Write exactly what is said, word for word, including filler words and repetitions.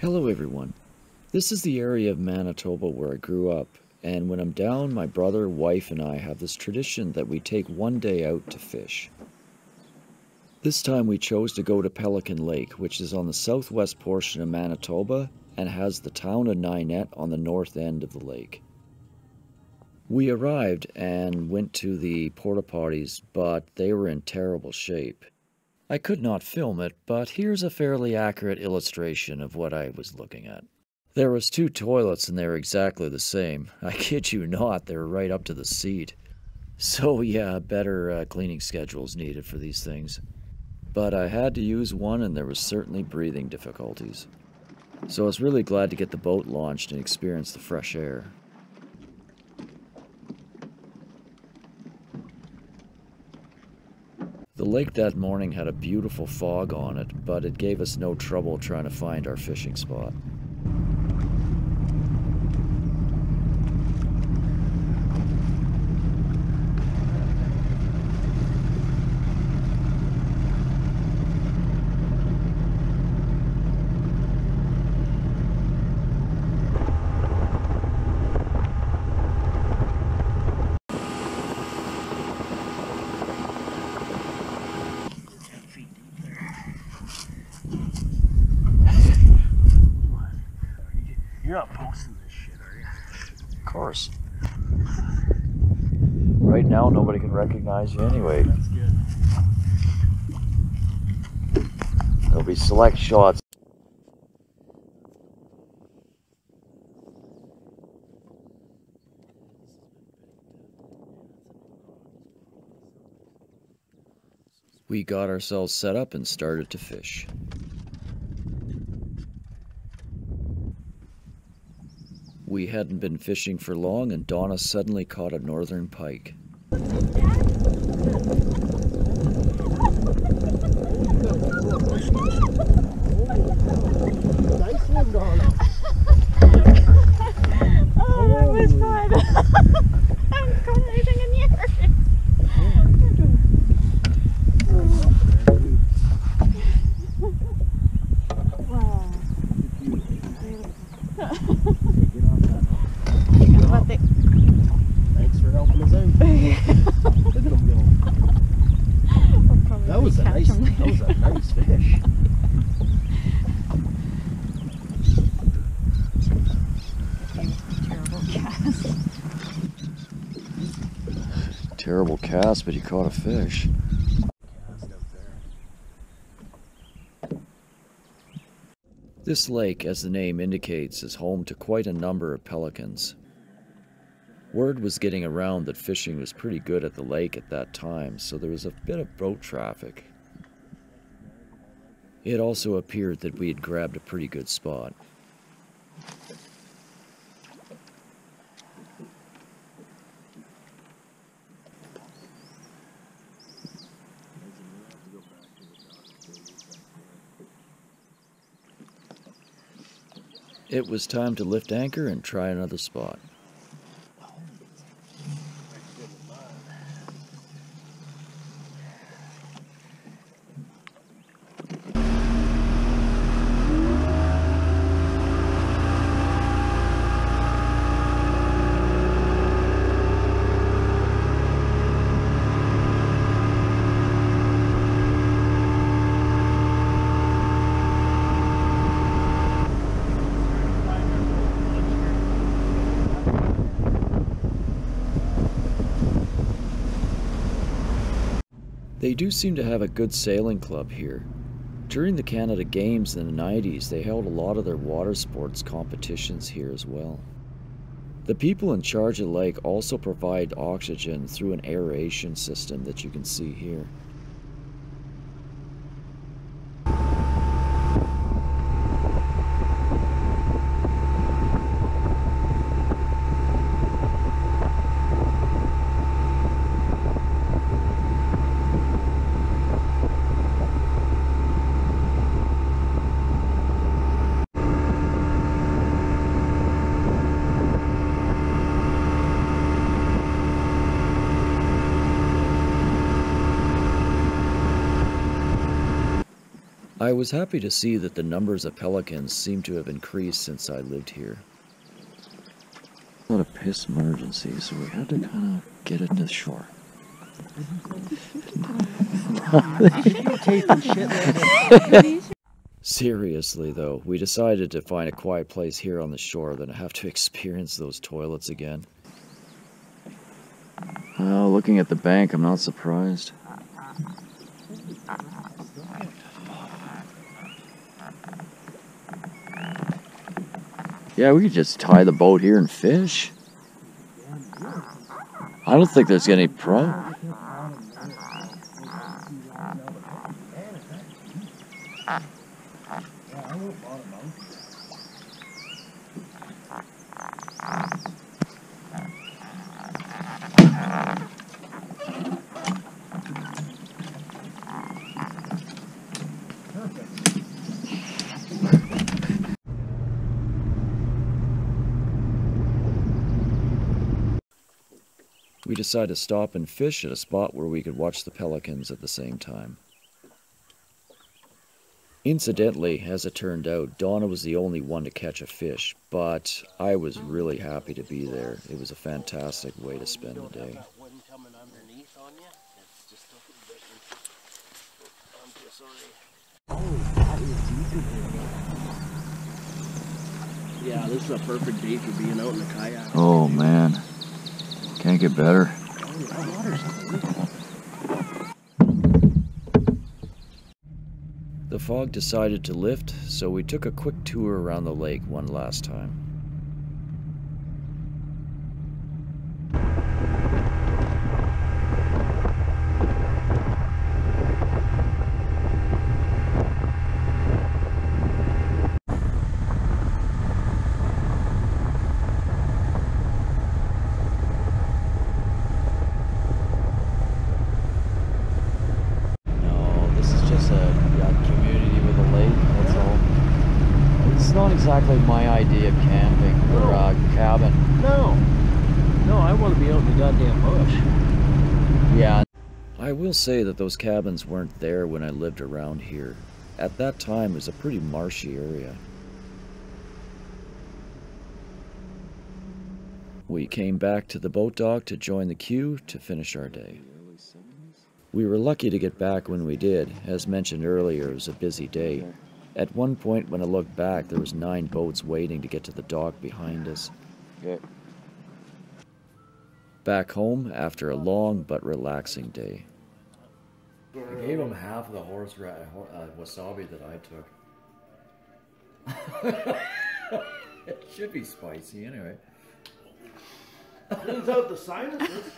Hello everyone. This is the area of Manitoba where I grew up, and when I'm down, my brother, wife, and I have this tradition that we take one day out to fish. This time we chose to go to Pelican Lake, which is on the southwest portion of Manitoba and has the town of Ninette on the north end of the lake. We arrived and went to the porta potties, but they were in terrible shape. I could not film it, but here's a fairly accurate illustration of what I was looking at. There was two toilets and they were exactly the same. I kid you not, they were right up to the seat. So yeah, better uh, cleaning schedules needed for these things. But I had to use one and there was certainly breathing difficulties. So I was really glad to get the boat launched and experience the fresh air. The lake that morning had a beautiful fog on it, but it gave us no trouble trying to find our fishing spot. You're not posting this shit, are you? Of course. Right now, nobody can recognize you anyway. That's good. There'll be select shots. We got ourselves set up and started to fish. We hadn't been fishing for long, and Donna suddenly caught a northern pike. Nice one, Donna. Oh, that was fun. I'm colliding in here. Wow. Thanks for helping us out. Look at them go. That was a nice, that was a nice fish. Terrible cast. Terrible cast, but he caught a fish. This lake, as the name indicates, is home to quite a number of pelicans. Word was getting around that fishing was pretty good at the lake at that time, so there was a bit of boat traffic. It also appeared that we had grabbed a pretty good spot. It was time to lift anchor and try another spot. They do seem to have a good sailing club here. During the Canada Games in the nineties, they held a lot of their water sports competitions here as well. The people in charge of the lake also provide oxygen through an aeration system that you can see here. I was happy to see that the numbers of pelicans seem to have increased since I lived here. A lot of piss emergency, so we had to kind of get it to shore. Seriously though, we decided to find a quiet place here on the shore than have to experience those toilets again. Uh, looking at the bank, I'm not surprised. Yeah, we could just tie the boat here and fish. I don't think there's any problem. We decided to stop and fish at a spot where we could watch the pelicans at the same time. Incidentally, as it turned out, Donna was the only one to catch a fish, but I was really happy to be there. It was a fantastic way to spend the day. Yeah, this is a perfect day for being out in the kayak. Oh man. Can't get better. The fog decided to lift, so we took a quick tour around the lake one last time. Exactly my idea of camping or no. uh, cabin. No, no, I want to be out in the goddamn bush. Yeah. I will say that those cabins weren't there when I lived around here. At that time, it was a pretty marshy area. We came back to the boat dock to join the queue to finish our day. We were lucky to get back when we did. As mentioned earlier, it was a busy day. At one point, when I looked back, there was nine boats waiting to get to the dock behind us. Okay. Back home after a long but relaxing day. I gave him half of the horse ra uh, wasabi that I took. It should be spicy anyway. Cleans out the sinuses.